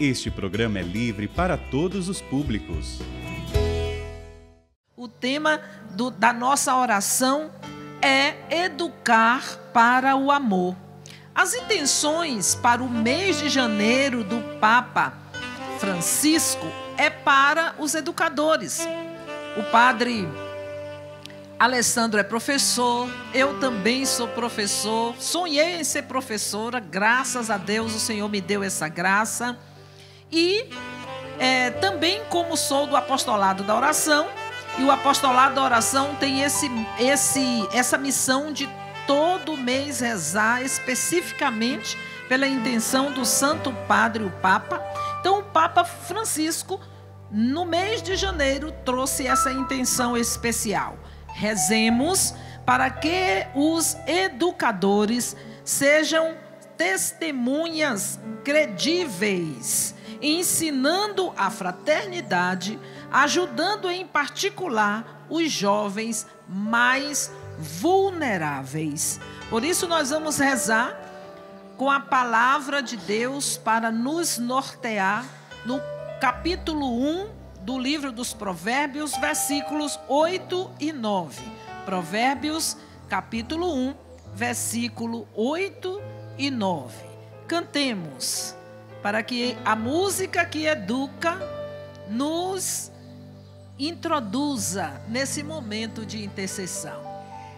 Este programa é livre para todos os públicos. O tema da nossa oração é educar para o amor. As intenções para o mês de janeiro do Papa Francisco é para os educadores. O Padre Alessandro é professor, eu também sou professor, sonhei em ser professora, graças a Deus o Senhor me deu essa graça. E também como sou do apostolado da oração, e o apostolado da oração tem essa missão de todo mês rezar especificamente pela intenção do Santo Padre, o Papa. Então o Papa Francisco, no mês de janeiro, trouxe essa intenção especial. Rezemos para que os educadores sejam testemunhas credíveis, ensinando a fraternidade, ajudando em particular os jovens mais vulneráveis. Por isso nós vamos rezar com a palavra de Deus para nos nortear no capítulo 1 do livro dos Provérbios, versículos 8 e 9. Provérbios, capítulo 1, versículo 8 e 9. Cantemos para que a música que educa nos introduza nesse momento de intercessão.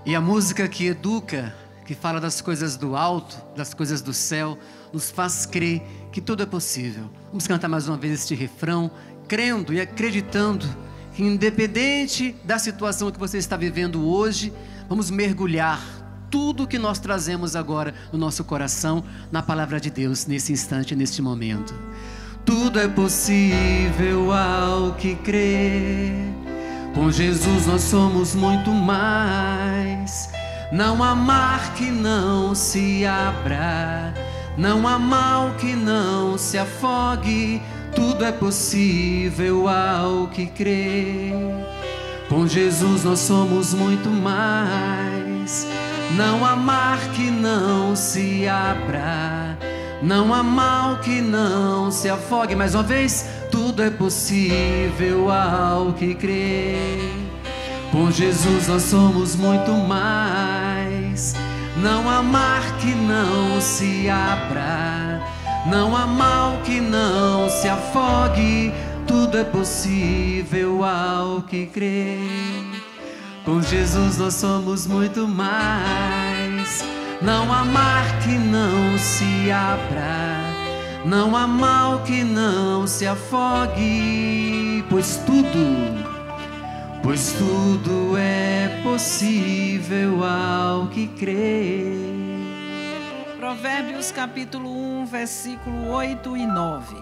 E a música que educa, que fala das coisas do alto, das coisas do céu, nos faz crer que tudo é possível. Vamos cantar mais uma vez este refrão, crendo e acreditando que, independente da situação que você está vivendo hoje, vamos mergulhar tudo que nós trazemos agora no nosso coração, na palavra de Deus, nesse instante, neste momento. Tudo é possível ao que crer, com Jesus nós somos muito mais. Não há mar que não se abra, não há mal que não se afogue. Tudo é possível ao que crer, com Jesus nós somos muito mais. Não há mar que não se abra, não há mal que não se afogue. Mais uma vez, tudo é possível ao que crer, com Jesus nós somos muito mais. Não há mar que não se abra, não há mal que não se afogue, tudo é possível ao que crer. Com Jesus nós somos muito mais. Não há mar que não se abra, não há mal que não se afogue, pois tudo é possível ao que crer. Provérbios capítulo 1, versículo 8 e 9.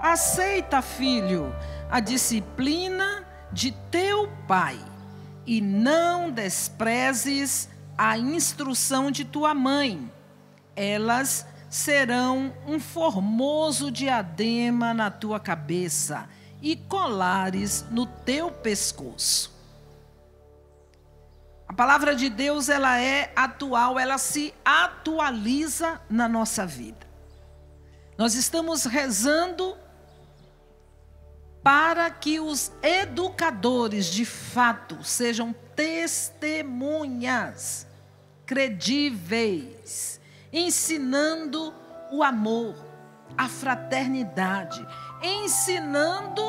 Aceita, filho, a disciplina de teu pai e não desprezes a instrução de tua mãe. Elas serão um formoso diadema na tua cabeça e colares no teu pescoço. A palavra de Deus, ela é atual, ela se atualiza na nossa vida. Nós estamos rezando para que os educadores, de fato, sejam testemunhas credíveis, ensinando o amor, a fraternidade, ensinando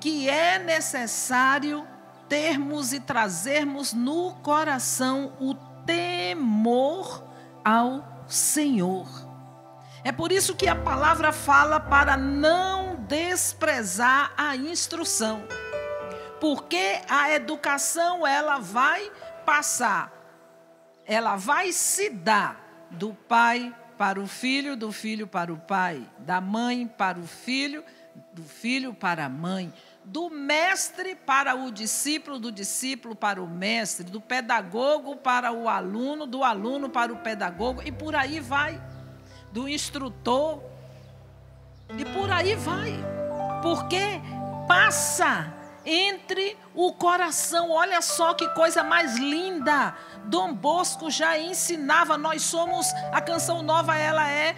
que é necessário termos e trazermos no coração o temor ao Senhor. É por isso que a palavra fala para não desprezar a instrução, porque a educação ela vai se dar do pai para o filho, do filho para o pai, da mãe para o filho, do filho para a mãe, do mestre para o discípulo, do discípulo para o mestre, do pedagogo para o aluno, do aluno para o pedagogo, e por aí vai, do instrutor, e por aí vai, porque passa entre o coração. Olha só que coisa mais linda. Dom Bosco já ensinava. Nós somos, a Canção Nova, ela é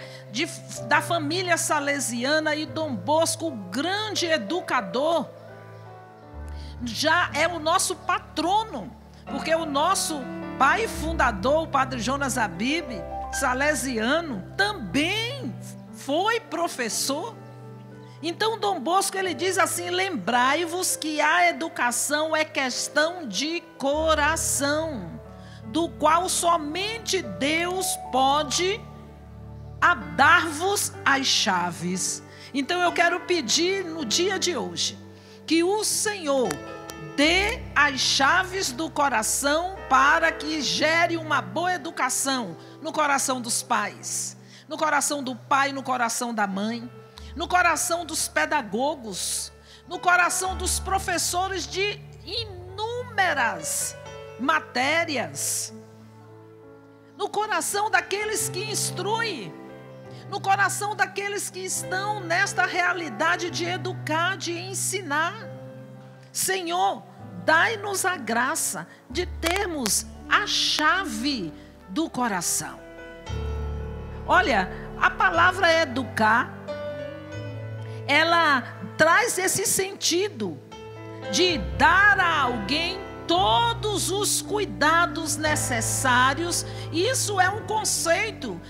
da família salesiana, e Dom Bosco, o grande educador, já é o nosso patrono, porque o nosso pai fundador, o Padre Jonas Abibe, salesiano, também foi professor. Então Dom Bosco, ele diz assim: lembrai-vos que a educação é questão de coração, do qual somente Deus pode dar-vos as chaves. Então eu quero pedir no dia de hoje que o Senhor dê as chaves do coração para que gere uma boa educação no coração dos pais, no coração do pai, no coração da mãe, no coração dos pedagogos, no coração dos professores de inúmeras matérias, no coração daqueles que instruem, no coração daqueles que estão nesta realidade de educar, de ensinar. Senhor, dai-nos a graça de termos a chave do coração. Olha, a palavra educar, ela traz esse sentido de dar a alguém todos os cuidados necessários. Isso é um conceito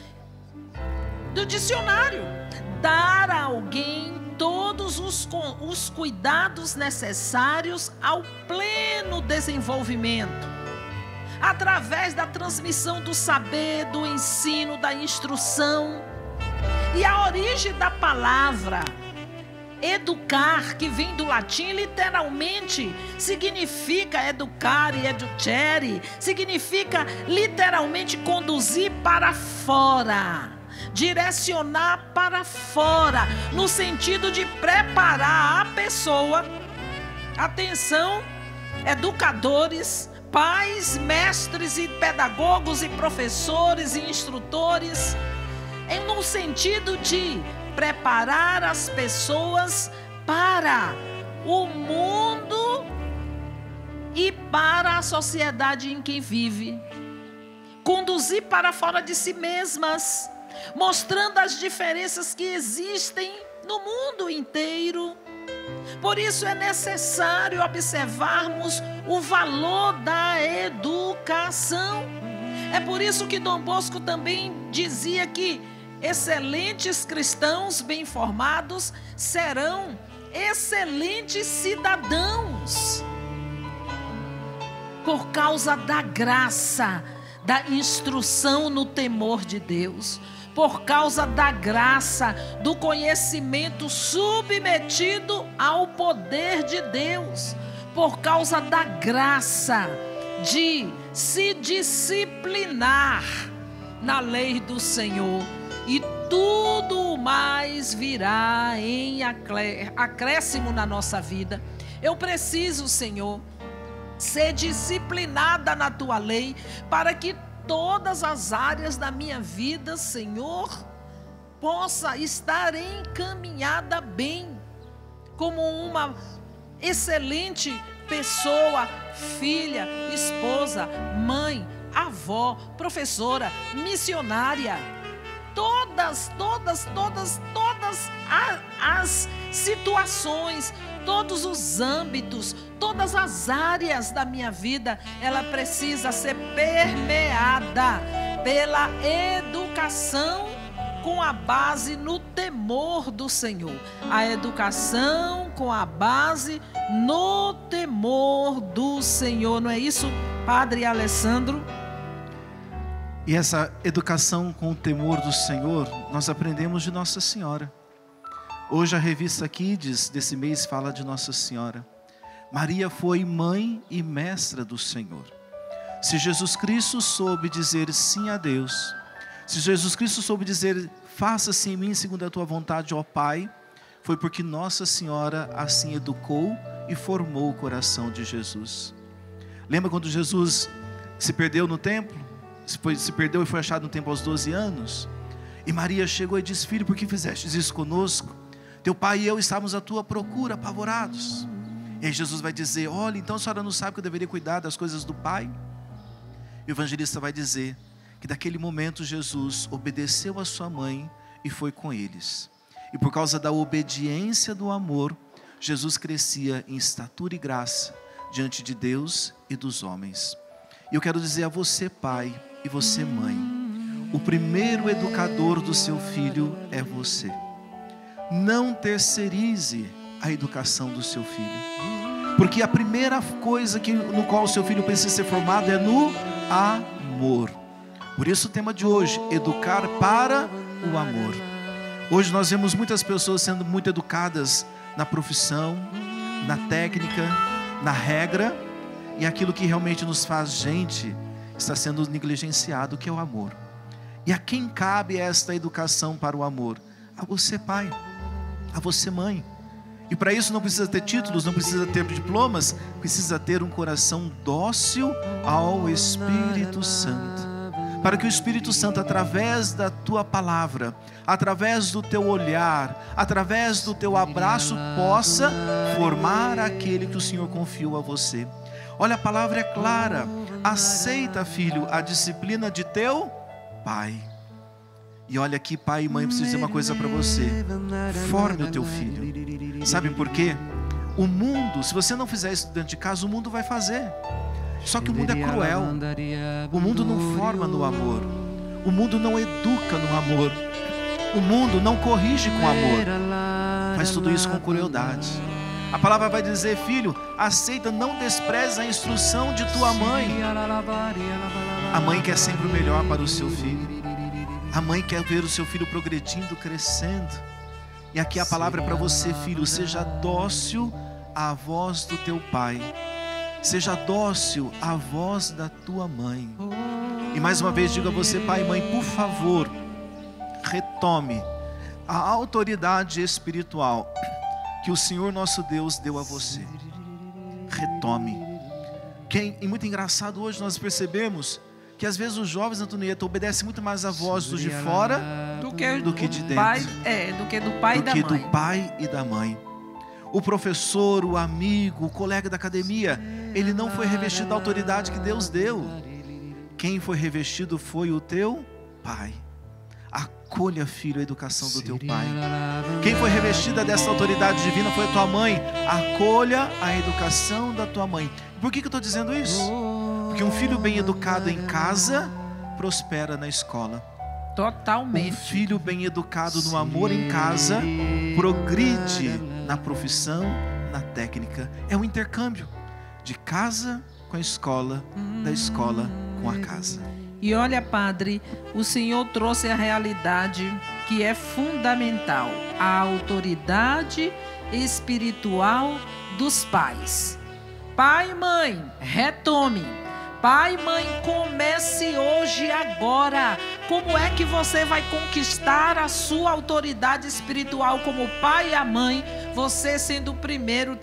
do dicionário. Dar a alguém todos os cuidados necessários ao pleno desenvolvimento, através da transmissão do saber, do ensino, da instrução. E a origem da palavra educar, que vem do latim, literalmente significa educare, educere, significa literalmente conduzir para fora, direcionar para fora, no sentido de preparar a pessoa. Atenção, educadores, pais, mestres e pedagogos e professores e instrutores, no sentido de preparar as pessoas para o mundo e para a sociedade em que vive. Conduzir para fora de si mesmas, mostrando as diferenças que existem no mundo inteiro. Por isso é necessário observarmos o valor da educação. É por isso que Dom Bosco também dizia que excelentes cristãos bem formados serão excelentes cidadãos, por causa da graça, da instrução no temor de Deus, por causa da graça, do conhecimento submetido ao poder de Deus, por causa da graça de se disciplinar na lei do Senhor. E tudo mais virá em acréscimo na nossa vida. Eu preciso, Senhor, ser disciplinada na Tua lei, para que todas as áreas da minha vida, Senhor, possa estar encaminhada bem, como uma excelente pessoa, filha, esposa, mãe, avó, professora, missionária. Todas as situações, todos os âmbitos, todas as áreas da minha vida, ela precisa ser permeada pela educação, com a base no temor do Senhor. A educação com a base no temor do Senhor. Não é isso, Padre Alessandro? E essa educação com o temor do Senhor, nós aprendemos de Nossa Senhora. Hoje a revista Kids desse mês fala de Nossa Senhora. Maria foi mãe e mestra do Senhor. Se Jesus Cristo soube dizer sim a Deus, se Jesus Cristo soube dizer, faça-se em mim segundo a tua vontade, ó Pai, foi porque Nossa Senhora assim educou e formou o coração de Jesus. Lembra quando Jesus se perdeu no templo? Se perdeu e foi achado no templo aos 12 anos, e Maria chegou e disse: filho, por que fizestes isso conosco? Teu pai e eu estávamos à tua procura, apavorados. E Jesus vai dizer: olha, então a senhora não sabe que eu deveria cuidar das coisas do Pai? E o evangelista vai dizer que daquele momento Jesus obedeceu a sua mãe e foi com eles. E por causa da obediência do amor, Jesus crescia em estatura e graça diante de Deus e dos homens. E eu quero dizer a você, pai, e você, mãe: o primeiro educador do seu filho é você. Não terceirize a educação do seu filho, porque a primeira coisa no qual o seu filho precisa ser formado é no amor. Por isso o tema de hoje: educar para o amor. Hoje nós vemos muitas pessoas sendo muito educadas na profissão, na técnica, na regra, e aquilo que realmente nos faz gente está sendo negligenciado, que é o amor. E a quem cabe esta educação para o amor? A você, pai, a você, mãe. E para isso não precisa ter títulos, não precisa ter diplomas, precisa ter um coração dócil ao Espírito Santo, para que o Espírito Santo, através da tua palavra, através do teu olhar, através do teu abraço, possa formar aquele que o Senhor confiou a você. Olha, a palavra é clara: aceita, filho, a disciplina de teu pai. E olha aqui, pai e mãe, preciso dizer uma coisa para você: forme o teu filho. Sabe por quê? O mundo, se você não fizer isso dentro de casa, o mundo vai fazer. Só que o mundo é cruel. O mundo não forma no amor. O mundo não educa no amor. O mundo não corrige com amor. Faz tudo isso com crueldade. A palavra vai dizer: filho, aceita, não despreze a instrução de tua mãe. A mãe quer sempre o melhor para o seu filho. A mãe quer ver o seu filho progredindo, crescendo. E aqui a palavra é para você, filho: seja dócil à voz do teu pai. Seja dócil à voz da tua mãe. E mais uma vez digo a você, pai e mãe: por favor, retome a autoridade espiritual que o Senhor nosso Deus deu a você. Retome. E muito engraçado, hoje nós percebemos que às vezes os jovens, Antonieta, obedecem muito mais a voz dos de fora do que de dentro. Do pai e da mãe. O professor, o amigo, o colega da academia, ele não foi revestido da autoridade que Deus deu. Quem foi revestido foi o teu pai. Acolha, filho, a educação do teu pai. Quem foi revestida dessa autoridade divina foi a tua mãe. Acolha a educação da tua mãe. Por que eu estou dizendo isso? Porque um filho bem educado em casa prospera na escola. Totalmente. Um filho bem educado no amor em casa progride na profissão, na técnica. É um intercâmbio de casa com a escola, da escola com a casa. E olha, padre, o Senhor trouxe a realidade que é fundamental: a autoridade espiritual dos pais. Pai e mãe, retome. Pai e mãe, comece hoje, agora. Como é que você vai conquistar a sua autoridade espiritual como pai e a mãe? Você sendo o primeiro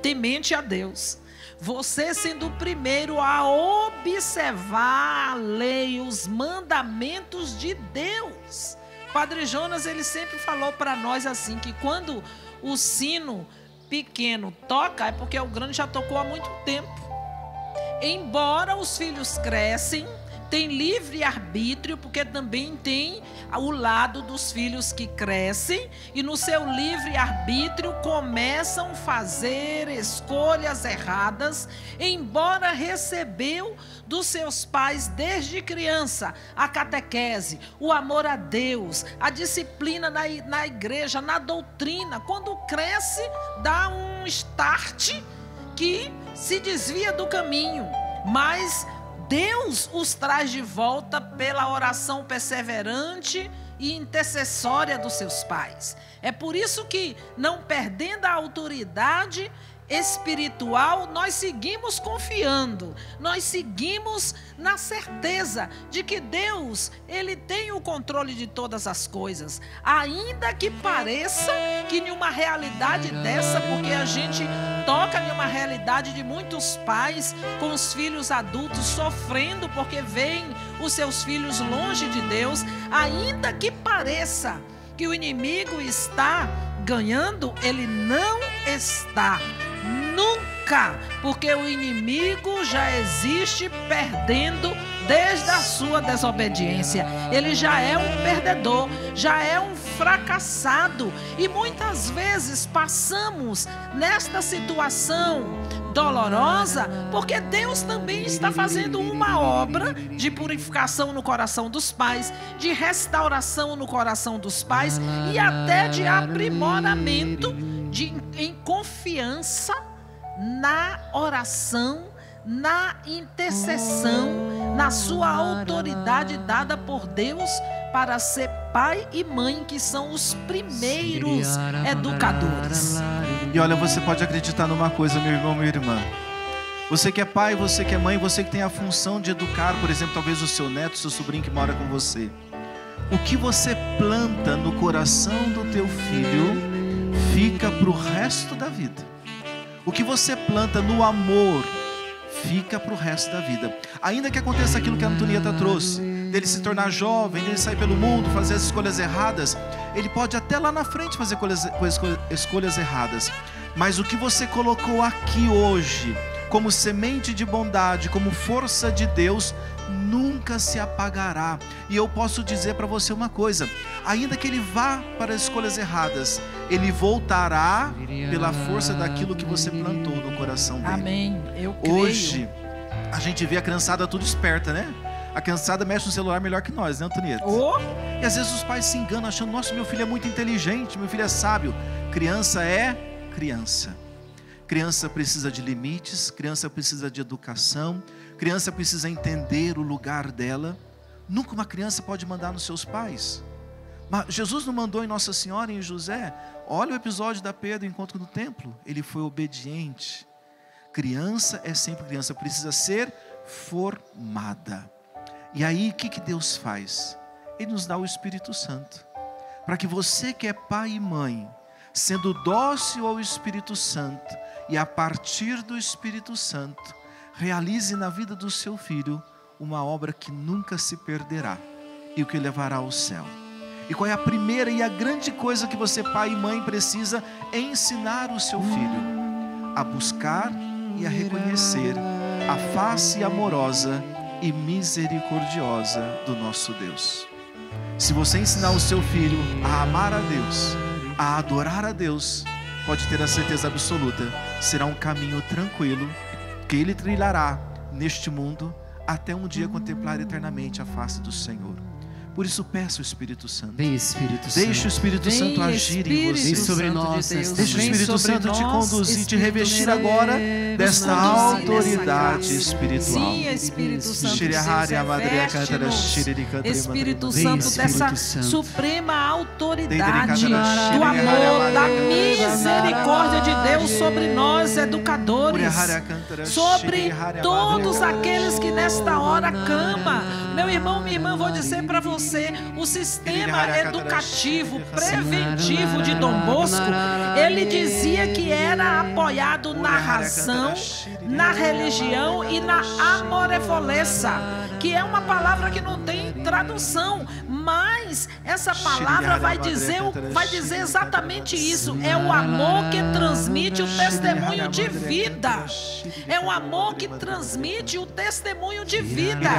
temente a Deus. Você sendo o primeiro a observar a lei, os mandamentos de Deus. Padre Jonas, ele sempre falou para nós assim, que quando o sino pequeno toca, é porque o grande já tocou há muito tempo. Embora os filhos crescem, tem livre arbítrio, porque também tem o lado dos filhos que crescem e no seu livre arbítrio começam a fazer escolhas erradas, embora recebeu dos seus pais desde criança a catequese, o amor a Deus, a disciplina na igreja, na doutrina. Quando cresce, dá um start que se desvia do caminho, mas Deus os traz de volta pela oração perseverante e intercessória dos seus pais. É por isso que, não perdendo a autoridade espiritual, nós seguimos confiando, nós seguimos na certeza de que Deus, ele tem o controle de todas as coisas, ainda que pareça que numa realidade dessa, porque a gente toca numa realidade de muitos pais com os filhos adultos sofrendo porque veem os seus filhos longe de Deus, ainda que pareça que o inimigo está ganhando, ele não está. Nunca pecar, porque o inimigo já existe perdendo desde a sua desobediência. Ele já é um perdedor, já é um fracassado. E muitas vezes passamos nesta situação dolorosa, porque Deus também está fazendo uma obra de purificação no coração dos pais, de restauração no coração dos pais e até de aprimoramento em confiança na oração, na intercessão, na sua autoridade dada por Deus para ser pai e mãe, que são os primeiros educadores. E olha, você pode acreditar numa coisa, meu irmão, minha irmã. Você que é pai, você que é mãe, você que tem a função de educar, por exemplo, talvez o seu neto, seu sobrinho que mora com você. O que você planta no coração do teu filho fica para o resto da vida. O que você planta no amor fica para o resto da vida. Ainda que aconteça aquilo que a Antonieta trouxe, dele se tornar jovem, dele sair pelo mundo, fazer as escolhas erradas, ele pode até lá na frente fazer escolhas erradas, mas o que você colocou aqui hoje como semente de bondade, como força de Deus, nunca se apagará. E eu posso dizer para você uma coisa: ainda que ele vá para escolhas erradas, ele voltará pela força daquilo que você plantou no coração dele. Amém. Eu creio. Hoje a gente vê a criançada tudo esperta, né? A criançada mexe no celular melhor que nós, né, Antonieta? Oh. E às vezes os pais se enganam achando: nossa, meu filho é muito inteligente, meu filho é sábio. Criança é criança. Criança precisa de limites, criança precisa de educação, criança precisa entender o lugar dela. Nunca uma criança pode mandar nos seus pais. Mas Jesus não mandou em Nossa Senhora e em José. Olha o episódio da Pedro, encontro no templo. Ele foi obediente. Criança é sempre criança, precisa ser formada. E aí, o que Deus faz? Ele nos dá o Espírito Santo, para que você que é pai e mãe, sendo dócil ao Espírito Santo, e a partir do Espírito Santo, realize na vida do seu filho uma obra que nunca se perderá e o que levará ao céu. E qual é a primeira e a grande coisa que você, pai e mãe, precisa ensinar o seu filho? A buscar e a reconhecer a face amorosa e misericordiosa do nosso Deus. Se você ensinar o seu filho a amar a Deus, a adorar a Deus, pode ter a certeza absoluta, será um caminho tranquilo que ele trilhará neste mundo até um dia contemplar eternamente a face do Senhor. Por isso peço o Espírito Santo. Vem, Espírito Santo. Deixa o Espírito Santo agir em você. Vem sobre nós. Deixa o Espírito Santo te conduzir, te revestir agora desta autoridade espiritual. Sim, Espírito Santo. Espírito Santo, dessa suprema autoridade do amor, da misericórdia de Deus sobre nós, educadores, sobre todos aqueles que nesta hora cama. Meu irmão, minha irmã, vou dizer para você, o sistema educativo preventivo de Dom Bosco, ele dizia que era apoiado na razão, na religião e na amorevoleza, que é uma palavra que não tem tradução, mas essa palavra vai dizer exatamente isso: é o amor que transmite o testemunho de vida, é o amor que transmite o testemunho de vida,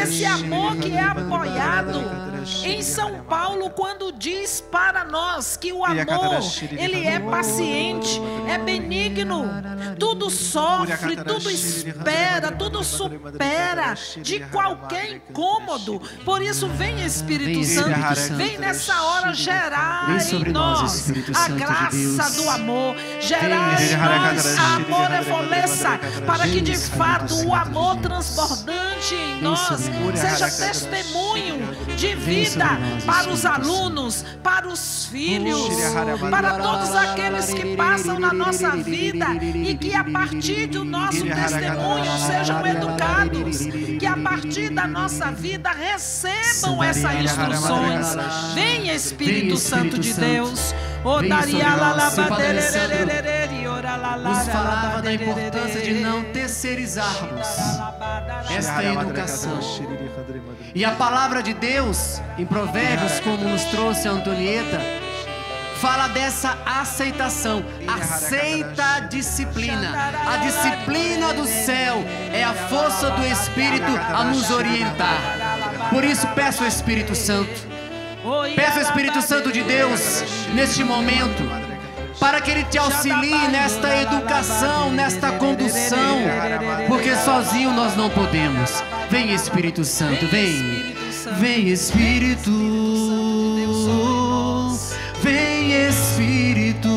esse amor que é apoiado em São Paulo quando diz para nós que o amor, ele é paciente, é benigno, tudo sofre, tudo espera, tudo supera de qualquer incômodo. Por isso vem, Espírito Santo, vem nessa hora gerar em nós a graça do amor, gerar em nós a amorevoleza, para que de fato o amor transbordante em nós seja testemunho de vida para os alunos, para os filhos, para todos aqueles que passam na nossa vida e que a partir do nosso testemunho sejam educados, que a partir da nossa vida recebam essas instruções. Vem, Espírito Santo de Deus. Nos falava da importância de não terceirizarmos esta educação. E a palavra de Deus, em Provérbios, como nos trouxe a Antonieta, fala dessa aceitação. Aceita a disciplina. A disciplina do céu é a força do Espírito a nos orientar. Por isso peço ao Espírito Santo, peço ao Espírito Santo de Deus, neste momento, para que Ele te auxilie nesta educação, nesta condução, porque sozinho nós não podemos. Vem Espírito Santo, vem. Vem Espírito, vem Espírito.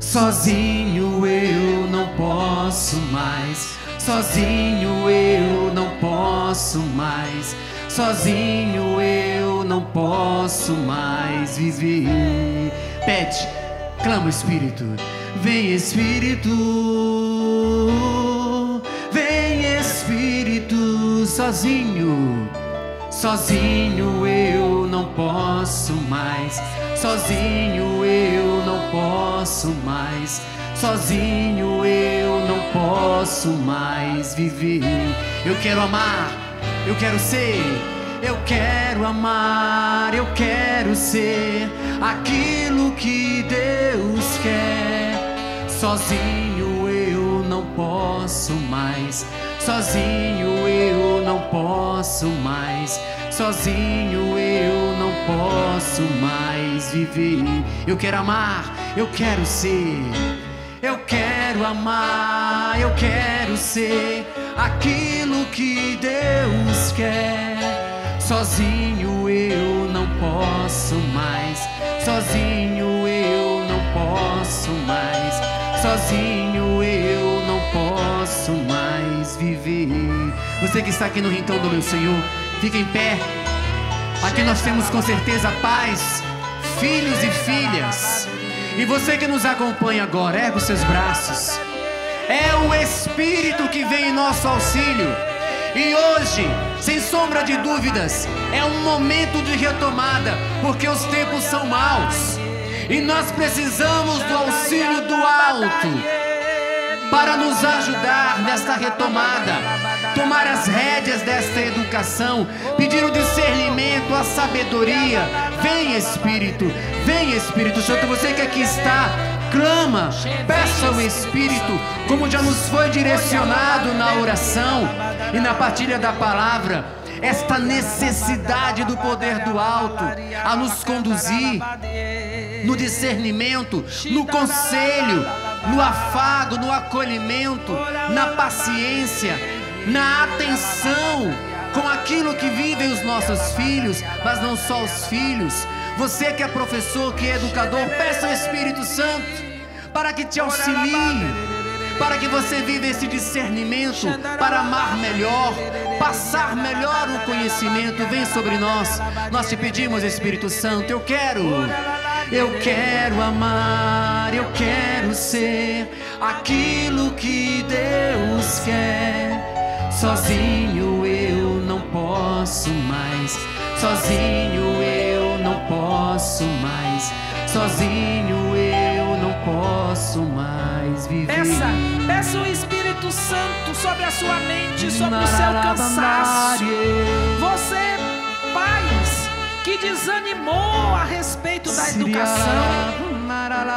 Sozinho eu não posso mais, sozinho eu não posso mais, sozinho eu não posso mais viver. Pede, clama o Espírito. Vem Espírito, vem Espírito. Sozinho, sozinho eu não posso mais, sozinho eu não posso mais, sozinho eu não posso mais viver. Eu quero amar, eu quero ser, eu quero amar, eu quero ser aquilo que Deus quer. Sozinho eu não posso mais, sozinho eu não posso mais, sozinho eu não posso mais viver. Eu quero amar, eu quero ser, eu quero amar, eu quero ser aquilo que Deus quer. Sozinho eu não posso mais, sozinho eu não posso mais, sozinho eu não posso mais viver. Você que está aqui no Rincão do Meu Senhor, fica em pé. Aqui nós temos com certeza pais, filhos e filhas. E você que nos acompanha agora, erga os seus braços. É o Espírito que vem em nosso auxílio. E hoje, sem sombra de dúvidas, é um momento de retomada, porque os tempos são maus. E nós precisamos do auxílio do alto para nos ajudar nesta retomada, tomar as rédeas desta educação, pedir o discernimento, a sabedoria. Vem Espírito, vem Espírito Santo. Você que aqui está, clama, peça ao Espírito, como já nos foi direcionado na oração e na partilha da palavra, esta necessidade do poder do alto a nos conduzir no discernimento, no conselho, no afago, no acolhimento, na paciência, na atenção com aquilo que vivem os nossos filhos, mas não só os filhos. Você que é professor, que é educador, peça ao Espírito Santo para que te auxilie, para que você viva esse discernimento, para amar melhor, passar melhor o conhecimento. Vem sobre nós, nós te pedimos, Espírito Santo. Eu quero amar, eu quero ser aquilo que Deus quer. Sozinho eu não posso mais, sozinho eu não posso mais, sozinho eu não posso mais viver. Peça o Espírito Santo sobre a sua mente, sobre o seu cansaço. Você, pais, que desanimou a respeito da educação,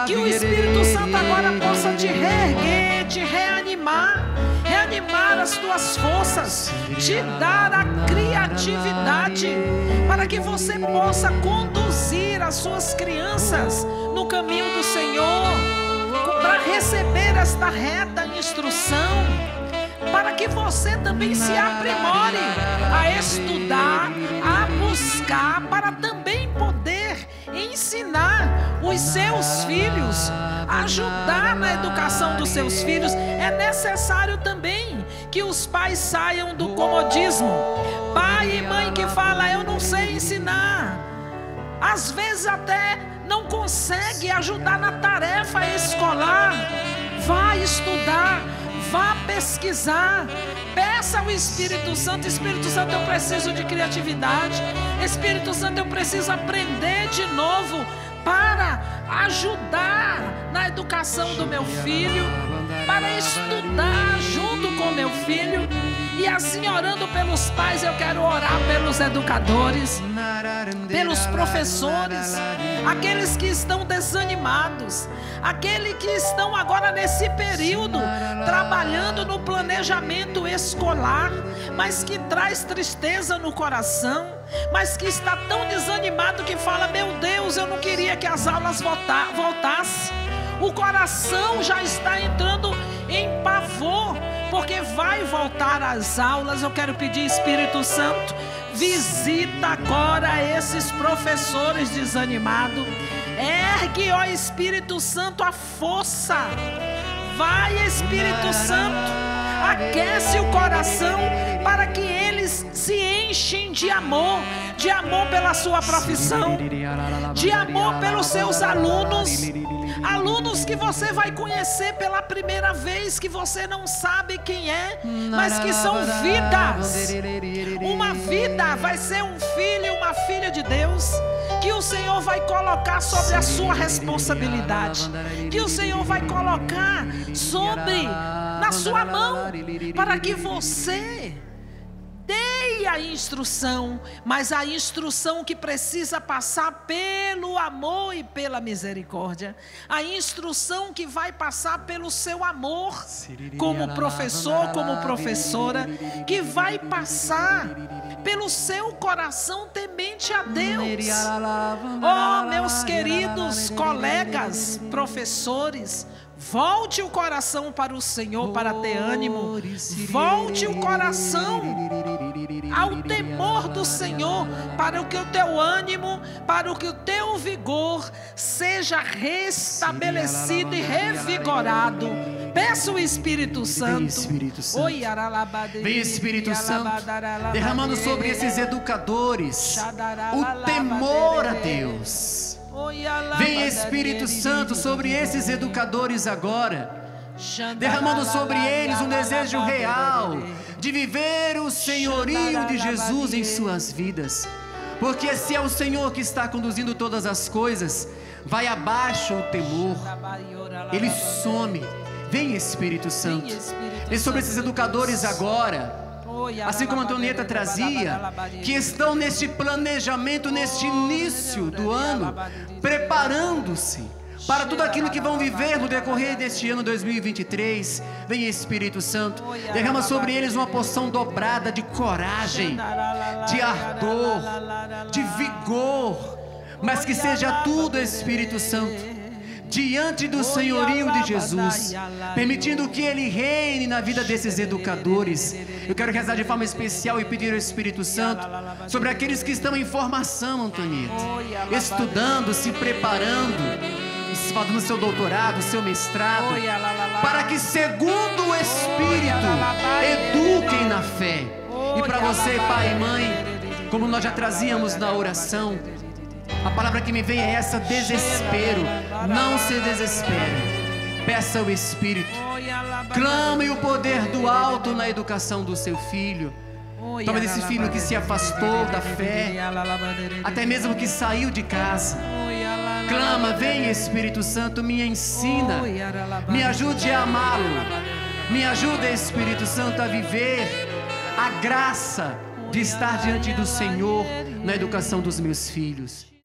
que o Espírito Santo agora possa te reerguer, te reanimar, reanimar as tuas forças, te dar a criatividade para que você possa conduzir as suas crianças no caminho do Senhor, para receber esta reta instrução, para que você também se aprimore a estudar, a buscar, para também poder ensinar os seus filhos, ajudar na educação dos seus filhos. É necessário também que os pais saiam do comodismo. Pai e mãe que fala, eu não sei ensinar, às vezes até não consegue ajudar na tarefa escolar. Vai estudar, vá pesquisar, peça ao Espírito Santo. Espírito Santo, eu preciso de criatividade. Espírito Santo, eu preciso aprender de novo para ajudar na educação do meu filho, para estudar junto com meu filho. E assim, orando pelos pais, eu quero orar pelos pelos educadores, pelos professores, aqueles que estão desanimados, aqueles que estão agora nesse período trabalhando no planejamento escolar, mas que traz tristeza no coração, mas que está tão desanimado que fala: meu Deus, eu não queria que as aulas voltassem. O coração já está entrando em pavor, porque vai voltar às aulas. Eu quero pedir, Espírito Santo, visita agora esses professores desanimados. Ergue, ó Espírito Santo, a força. Vai, Espírito Santo, aquece o coração para que eles se enchem de amor pela sua profissão, de amor pelos seus alunos. Alunos que você vai conhecer pela primeira vez, que você não sabe quem é, mas que são vidas. Uma vida vai ser um filho, uma filha de Deus, que o Senhor vai colocar sobre a sua responsabilidade, que o Senhor vai colocar sobre, na sua mão, para que você dê a instrução, mas a instrução que precisa passar pelo amor e pela misericórdia, a instrução que vai passar pelo seu amor, como professor, como professora, que vai passar pelo seu coração temente a Deus. Oh, meus queridos colegas, professores, volte o coração para o Senhor para ter ânimo. Volte o coração ao temor do Senhor, para que o teu ânimo, para que o teu vigor seja restabelecido e revigorado. Peça o Espírito Santo. Vem, Espírito Santo, derramando sobre esses educadores o temor a Deus. Vem, Espírito Santo, sobre esses educadores agora, derramando sobre eles um desejo real de viver o senhorio de Jesus em suas vidas, porque se é o Senhor que está conduzindo todas as coisas, vai abaixo o temor, ele some. Vem, Espírito Santo, e sobre esses educadores agora, assim como a Antonieta trazia, que estão neste planejamento, neste início do ano, preparando-se para tudo aquilo que vão viver no decorrer deste ano 2023, vem, Espírito Santo, derrama sobre eles uma porção dobrada de coragem, de ardor, de vigor, mas que seja tudo, Espírito Santo, diante do senhorio de Jesus, permitindo que Ele reine na vida desses educadores. Eu quero rezar de forma especial e pedir ao Espírito Santo sobre aqueles que estão em formação, Antonieta, estudando, se preparando, fazendo seu doutorado, seu mestrado, para que, segundo o Espírito, eduquem na fé. E para você, pai e mãe, como nós já trazíamos na oração, a palavra que me vem é essa: desespero. Não se desespere. Peça ao Espírito. Clame o poder do alto na educação do seu filho. Talvez esse filho que se afastou da fé, até mesmo que saiu de casa. Clama: vem, Espírito Santo, me ensina, me ajude a amá-lo, me ajuda, Espírito Santo, a viver a graça de estar diante do Senhor na educação dos meus filhos.